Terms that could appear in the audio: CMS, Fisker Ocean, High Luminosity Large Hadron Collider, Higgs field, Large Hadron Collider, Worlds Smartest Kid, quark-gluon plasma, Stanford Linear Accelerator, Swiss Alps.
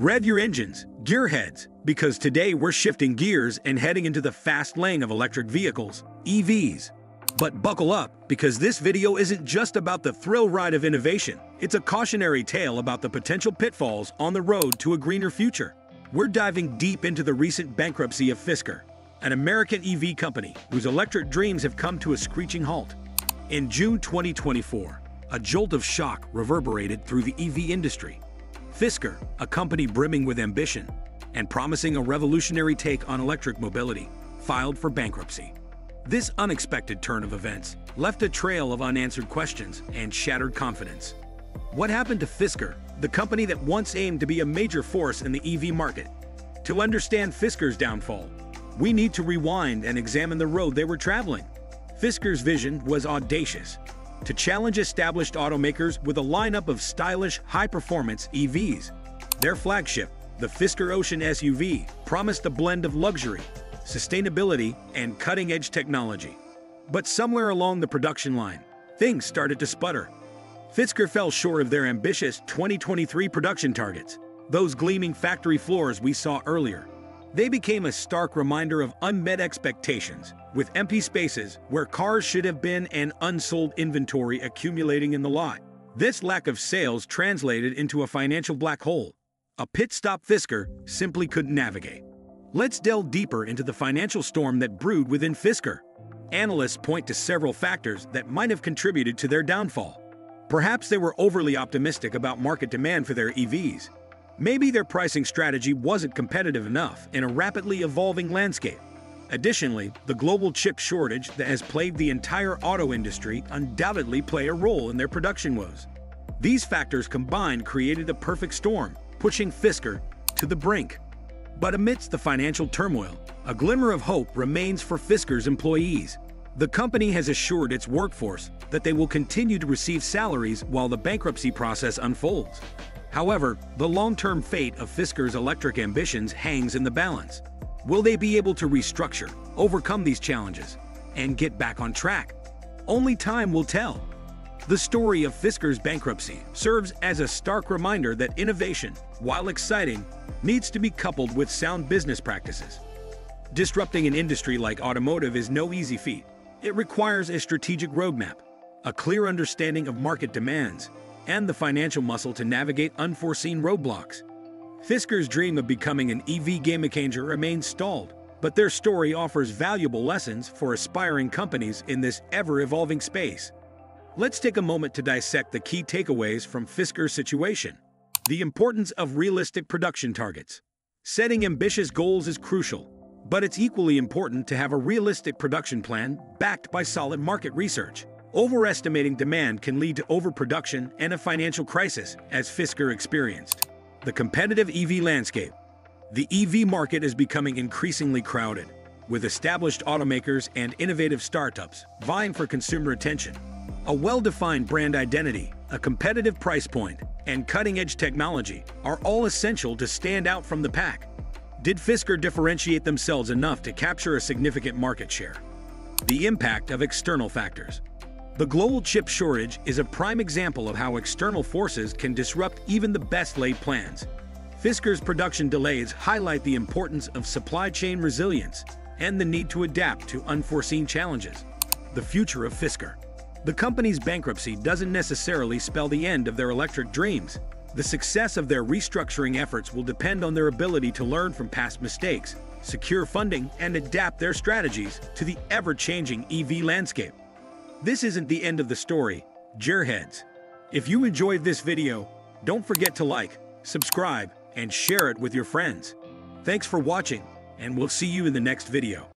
Rev your engines, gear heads, because today we're shifting gears and heading into the fast lane of electric vehicles, EVs. But buckle up, because this video isn't just about the thrill ride of innovation, it's a cautionary tale about the potential pitfalls on the road to a greener future. We're diving deep into the recent bankruptcy of Fisker, an American EV company whose electric dreams have come to a screeching halt. In June 2024, a jolt of shock reverberated through the EV industry. Fisker, a company brimming with ambition and promising a revolutionary take on electric mobility, filed for bankruptcy. This unexpected turn of events left a trail of unanswered questions and shattered confidence. What happened to Fisker, the company that once aimed to be a major force in the EV market? To understand Fisker's downfall, we need to rewind and examine the road they were traveling. Fisker's vision was audacious: to challenge established automakers with a lineup of stylish, high-performance EVs. Their flagship, the Fisker Ocean SUV, promised a blend of luxury, sustainability, and cutting-edge technology. But somewhere along the production line, things started to sputter. Fisker fell short of their ambitious 2023 production targets, those gleaming factory floors we saw earlier. They became a stark reminder of unmet expectations, with empty spaces where cars should have been and unsold inventory accumulating in the lot. This lack of sales translated into a financial black hole, a pit stop Fisker simply couldn't navigate. Let's delve deeper into the financial storm that brewed within Fisker. Analysts point to several factors that might have contributed to their downfall. Perhaps they were overly optimistic about market demand for their EVs. Maybe their pricing strategy wasn't competitive enough in a rapidly evolving landscape. Additionally, the global chip shortage that has plagued the entire auto industry undoubtedly played a role in their production woes. These factors combined created a perfect storm, pushing Fisker to the brink. But amidst the financial turmoil, a glimmer of hope remains for Fisker's employees. The company has assured its workforce that they will continue to receive salaries while the bankruptcy process unfolds. However, the long-term fate of Fisker's electric ambitions hangs in the balance. Will they be able to restructure, overcome these challenges, and get back on track? Only time will tell. The story of Fisker's bankruptcy serves as a stark reminder that innovation, while exciting, needs to be coupled with sound business practices. Disrupting an industry like automotive is no easy feat. It requires a strategic roadmap, a clear understanding of market demands, and the financial muscle to navigate unforeseen roadblocks. Fisker's dream of becoming an EV game changer remains stalled, but their story offers valuable lessons for aspiring companies in this ever-evolving space. Let's take a moment to dissect the key takeaways from Fisker's situation. The importance of realistic production targets. Setting ambitious goals is crucial, but it's equally important to have a realistic production plan backed by solid market research. Overestimating demand can lead to overproduction and a financial crisis, as Fisker experienced. The competitive EV landscape. The EV market is becoming increasingly crowded, with established automakers and innovative startups vying for consumer attention. A well-defined brand identity, a competitive price point, and cutting-edge technology are all essential to stand out from the pack. Did Fisker differentiate themselves enough to capture a significant market share? The impact of external factors. The global chip shortage is a prime example of how external forces can disrupt even the best-laid plans. Fisker's production delays highlight the importance of supply chain resilience and the need to adapt to unforeseen challenges. The future of Fisker. The company's bankruptcy doesn't necessarily spell the end of their electric dreams. The success of their restructuring efforts will depend on their ability to learn from past mistakes, secure funding, and adapt their strategies to the ever-changing EV landscape. This isn't the end of the story, gearheads. If you enjoyed this video, don't forget to like, subscribe, and share it with your friends. Thanks for watching, and we'll see you in the next video.